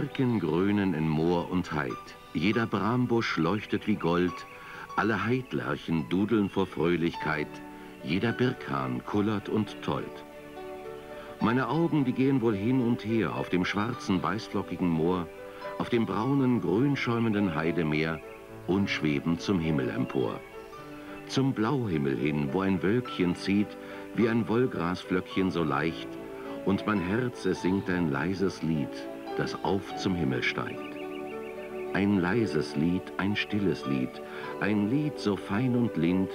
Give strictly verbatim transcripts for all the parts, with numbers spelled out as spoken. Birken grünen in Moor und Heid. Jeder Brambusch leuchtet wie Gold. Alle Heidlerchen dudeln vor Fröhlichkeit. Jeder Birkhahn kullert und tollt. Meine Augen, die gehen wohl hin und her auf dem schwarzen, weißflockigen Moor, auf dem braunen, grünschäumenden Heidemeer und schweben zum Himmel empor. Zum Blauhimmel hin, wo ein Wölkchen zieht, wie ein Wollgrasflöckchen so leicht, und mein Herz, es singt ein leises Lied, das auf zum Himmel steigt. Ein leises Lied, ein stilles Lied, ein Lied so fein und lind,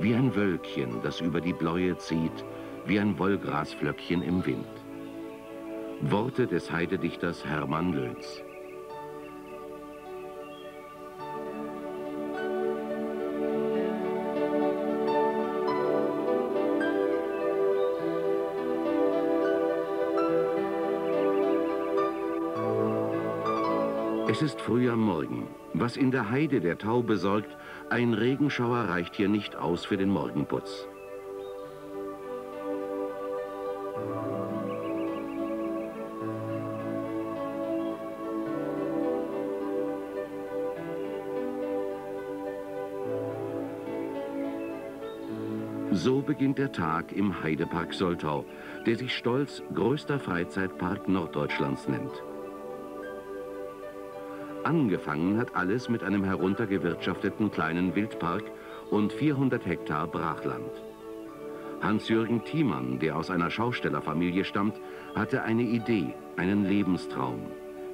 wie ein Wölkchen, das über die Bläue zieht, wie ein Wollgrasflöckchen im Wind. Worte des Heidedichters Hermann Löns. Es ist früh am Morgen. Was in der Heide der Tau besorgt, ein Regenschauer reicht hier nicht aus für den Morgenputz. So beginnt der Tag im Heidepark Soltau, der sich stolz größter Freizeitpark Norddeutschlands nennt. Angefangen hat alles mit einem heruntergewirtschafteten kleinen Wildpark und vierhundert Hektar Brachland. Hans-Jürgen Thiemann, der aus einer Schaustellerfamilie stammt, hatte eine Idee, einen Lebenstraum.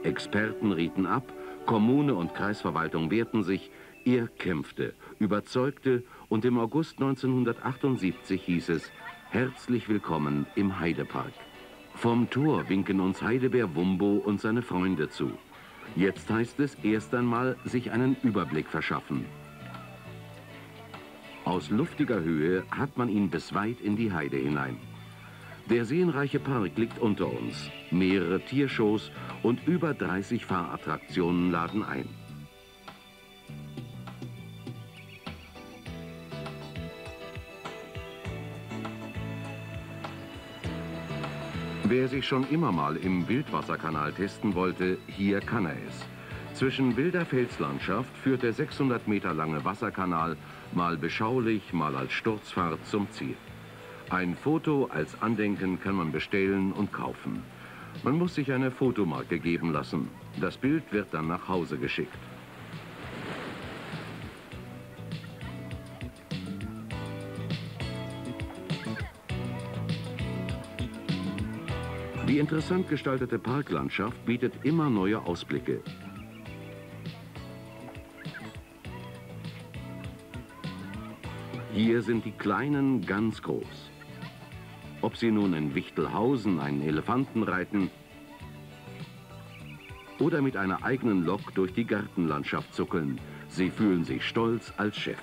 Experten rieten ab, Kommune und Kreisverwaltung wehrten sich, er kämpfte, überzeugte, und im August neunzehnhundertachtundsiebzig hieß es: Herzlich willkommen im Heidepark. Vom Tor winken uns Heidebär Wumbo und seine Freunde zu. Jetzt heißt es erst einmal, sich einen Überblick verschaffen. Aus luftiger Höhe hat man ihn bis weit in die Heide hinein. Der seenreiche Park liegt unter uns. Mehrere Tiershows und über dreißig Fahrattraktionen laden ein. Wer sich schon immer mal im Wildwasserkanal testen wollte, hier kann er es. Zwischen wilder Felslandschaft führt der sechshundert Meter lange Wasserkanal, mal beschaulich, mal als Sturzfahrt, zum Ziel. Ein Foto als Andenken kann man bestellen und kaufen. Man muss sich eine Fotomarke geben lassen. Das Bild wird dann nach Hause geschickt. Die interessant gestaltete Parklandschaft bietet immer neue Ausblicke. Hier sind die Kleinen ganz groß. Ob sie nun in Wichtelhausen einen Elefanten reiten oder mit einer eigenen Lok durch die Gartenlandschaft zuckeln, sie fühlen sich stolz als Chef.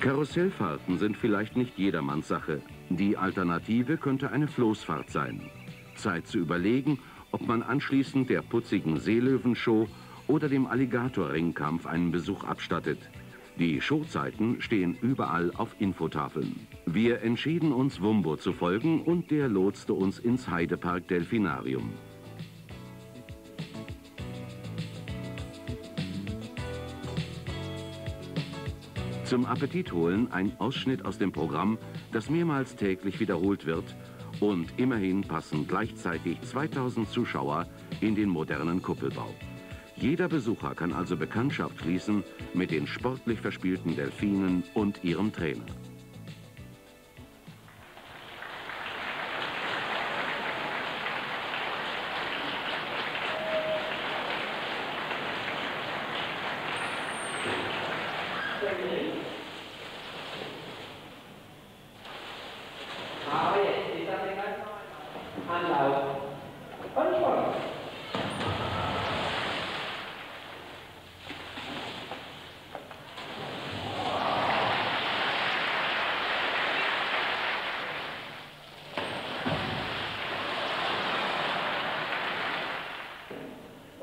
Karussellfahrten sind vielleicht nicht jedermanns Sache. Die Alternative könnte eine Floßfahrt sein. Zeit zu überlegen, ob man anschließend der putzigen Seelöwenshow oder dem Alligatorringkampf einen Besuch abstattet. Die Showzeiten stehen überall auf Infotafeln. Wir entschieden uns, Wumbo zu folgen, und der lotste uns ins Heidepark-Delfinarium. Zum Appetit holen ein Ausschnitt aus dem Programm, das mehrmals täglich wiederholt wird, und immerhin passen gleichzeitig zweitausend Zuschauer in den modernen Kuppelbau. Jeder Besucher kann also Bekanntschaft schließen mit den sportlich verspielten Delfinen und ihrem Trainer.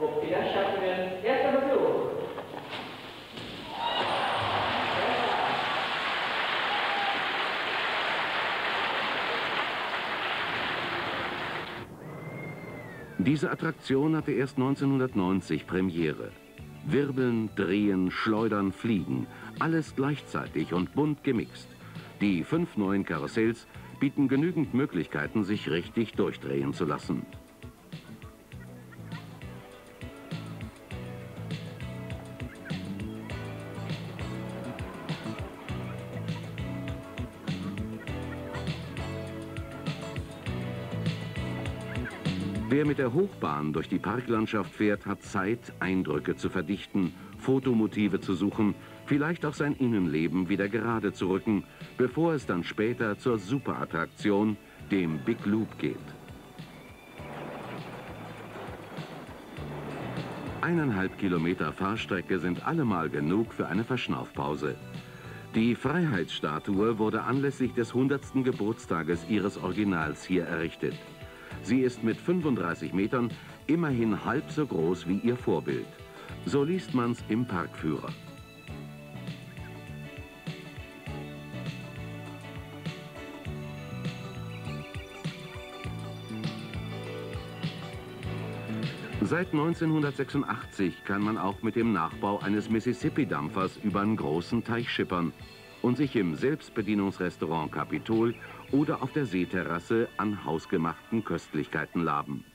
Ob wir das schaffen werden, erst einmal für uns. Diese Attraktion hatte erst neunzehnhundertneunzig Premiere. Wirbeln, drehen, schleudern, fliegen. Alles gleichzeitig und bunt gemixt. Die fünf neuen Karussells bieten genügend Möglichkeiten, sich richtig durchdrehen zu lassen. Wer mit der Hochbahn durch die Parklandschaft fährt, hat Zeit, Eindrücke zu verdichten, Fotomotive zu suchen, vielleicht auch sein Innenleben wieder gerade zu rücken, bevor es dann später zur Superattraktion, dem Big Loop, geht. Eineinhalb Kilometer Fahrstrecke sind allemal genug für eine Verschnaufpause. Die Freiheitsstatue wurde anlässlich des hundertsten Geburtstages ihres Originals hier errichtet. Sie ist mit fünfunddreißig Metern immerhin halb so groß wie ihr Vorbild. So liest man's im Parkführer. Seit neunzehnhundertsechsundachtzig kann man auch mit dem Nachbau eines Mississippi-Dampfers über einen großen Teich schippern und sich im Selbstbedienungsrestaurant Kapitol oder auf der Seeterrasse an hausgemachten Köstlichkeiten laben.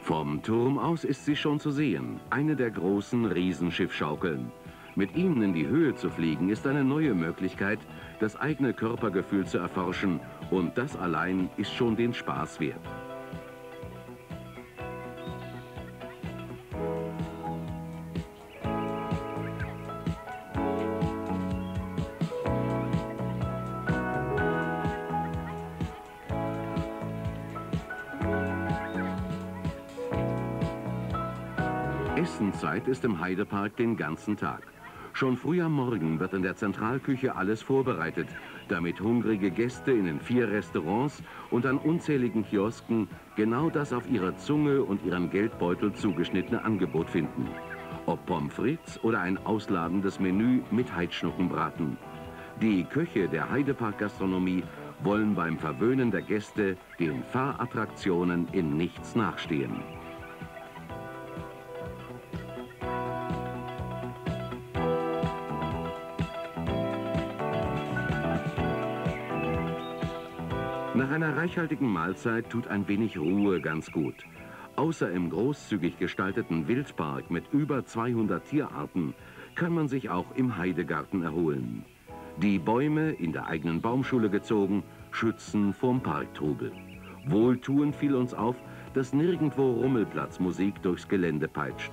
Vom Turm aus ist sie schon zu sehen, eine der großen Riesenschiffsschaukeln. Mit ihnen in die Höhe zu fliegen, ist eine neue Möglichkeit, das eigene Körpergefühl zu erforschen, und das allein ist schon den Spaß wert. Essenzeit ist im Heidepark den ganzen Tag. Schon früh am Morgen wird in der Zentralküche alles vorbereitet, damit hungrige Gäste in den vier Restaurants und an unzähligen Kiosken genau das auf ihre Zunge und ihren Geldbeutel zugeschnittene Angebot finden. Ob Pommes frites oder ein ausladendes Menü mit Heidschnuckenbraten. Die Köche der Heidepark-Gastronomie wollen beim Verwöhnen der Gäste den Fahrattraktionen in nichts nachstehen. Nach einer reichhaltigen Mahlzeit tut ein wenig Ruhe ganz gut. Außer im großzügig gestalteten Wildpark mit über zweihundert Tierarten kann man sich auch im Heidegarten erholen. Die Bäume, in der eigenen Baumschule gezogen, schützen vorm Parktrubel. Wohltuend fiel uns auf, dass nirgendwo Rummelplatzmusik durchs Gelände peitscht.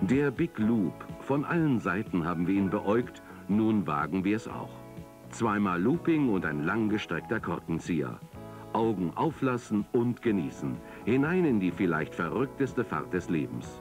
Der Big Loop. Von allen Seiten haben wir ihn beäugt, nun wagen wir es auch. Zweimal Looping und ein langgestreckter Korkenzieher. Augen auflassen und genießen. Hinein in die vielleicht verrückteste Fahrt des Lebens.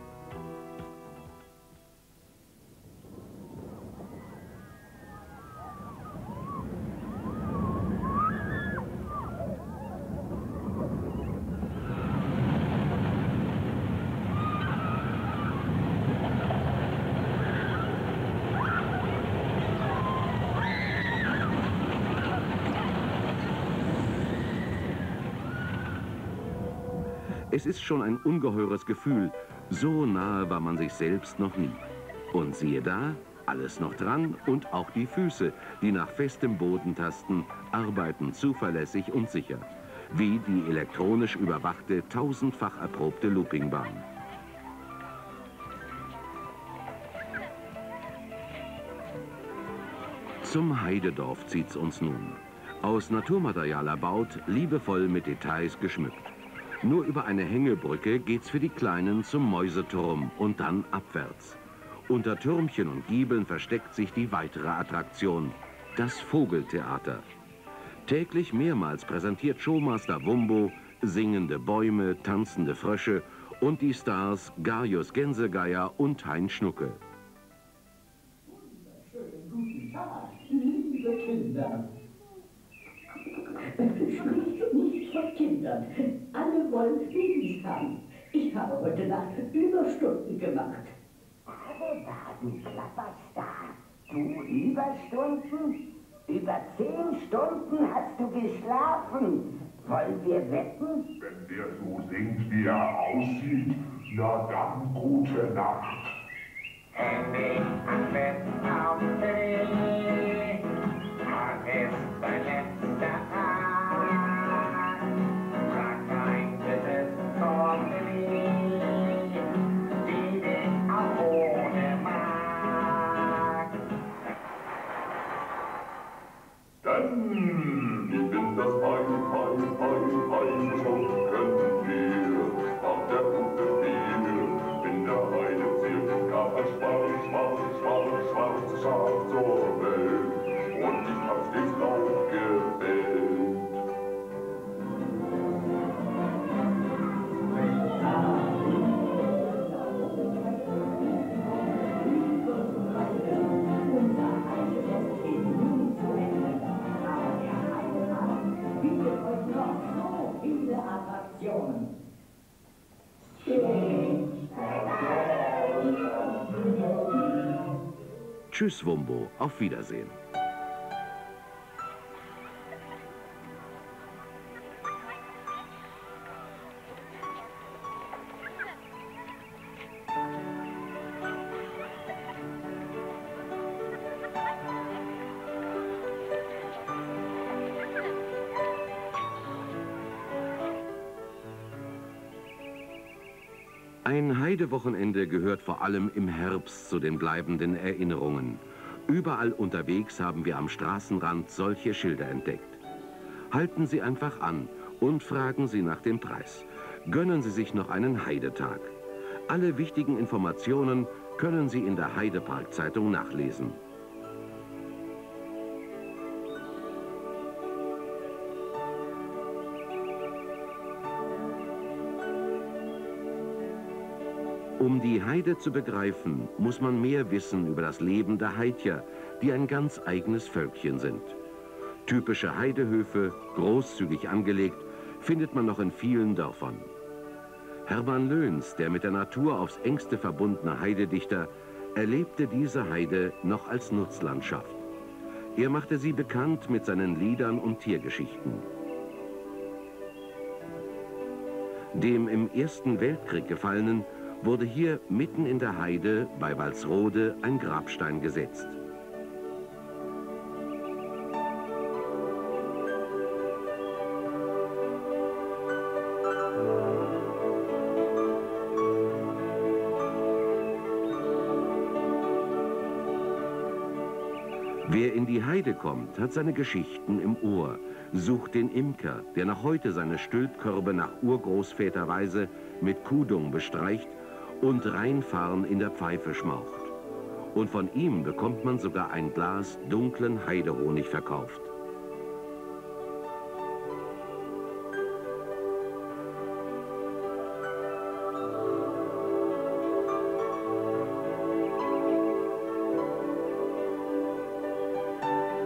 Es ist schon ein ungeheures Gefühl, so nahe war man sich selbst noch nie. Und siehe da, alles noch dran und auch die Füße, die nach festem Boden tasten, arbeiten zuverlässig und sicher. Wie die elektronisch überwachte, tausendfach erprobte Loopingbahn. Zum Heidedorf zieht's uns nun. Aus Naturmaterial erbaut, liebevoll mit Details geschmückt. Nur über eine Hängebrücke geht's für die Kleinen zum Mäuseturm und dann abwärts. Unter Türmchen und Giebeln versteckt sich die weitere Attraktion, das Vogeltheater. Täglich mehrmals präsentiert Showmaster Wumbo singende Bäume, tanzende Frösche und die Stars Garius Gänsegeier und Hein Schnucke. Wunderschönen guten Ah, liebe Kinder. Spricht nicht von Kindern. Alle wollen Babys haben. Ich habe heute Nacht Überstunden gemacht. Alle warten, Klapperstar. Du Überstunden? Über zehn Stunden hast du geschlafen. Wollen wir wetten? Wenn der so singt, wie er aussieht, na dann gute Nacht. Tschüss, Wumbo. Auf Wiedersehen. Ein Heidewochenende gehört vor allem im Herbst zu den bleibenden Erinnerungen. Überall unterwegs haben wir am Straßenrand solche Schilder entdeckt. Halten Sie einfach an und fragen Sie nach dem Preis. Gönnen Sie sich noch einen Heidetag. Alle wichtigen Informationen können Sie in der Heidepark-Zeitung nachlesen. Um die Heide zu begreifen, muss man mehr wissen über das Leben der Heidjer, die ein ganz eigenes Völkchen sind. Typische Heidehöfe, großzügig angelegt, findet man noch in vielen Dörfern. Hermann Löns, der mit der Natur aufs engste verbundene Heidedichter, erlebte diese Heide noch als Nutzlandschaft. Er machte sie bekannt mit seinen Liedern und Tiergeschichten. Dem im Ersten Weltkrieg gefallenen wurde hier mitten in der Heide bei Walsrode ein Grabstein gesetzt. Wer in die Heide kommt, hat seine Geschichten im Ohr, sucht den Imker, der noch heute seine Stülpkörbe nach Urgroßväterweise mit Kudung bestreicht und reinfahren in der Pfeife schmaucht. Und von ihm bekommt man sogar ein Glas dunklen Heidehonig verkauft.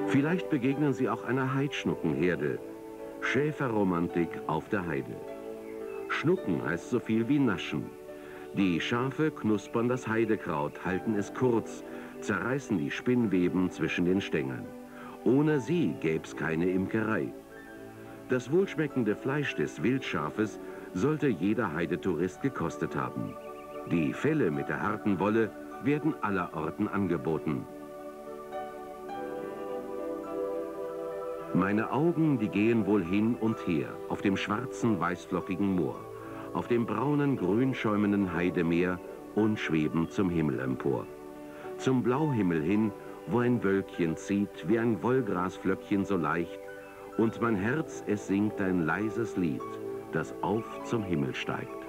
Vielleicht begegnen Sie auch einer Heidschnuckenherde. Schäferromantik auf der Heide. Schnucken heißt so viel wie naschen. Die Schafe knuspern das Heidekraut, halten es kurz, zerreißen die Spinnweben zwischen den Stängeln. Ohne sie gäb's keine Imkerei. Das wohlschmeckende Fleisch des Wildschafes sollte jeder Heidetourist gekostet haben. Die Felle mit der harten Wolle werden allerorten angeboten. Meine Augen, die gehen wohl hin und her auf dem schwarzen, weißflockigen Moor, auf dem braunen, grün schäumenden Heidemeer und schweben zum Himmel empor. Zum Blauhimmel hin, wo ein Wölkchen zieht, wie ein Wollgrasflöckchen so leicht, und mein Herz, es singt ein leises Lied, das auf zum Himmel steigt.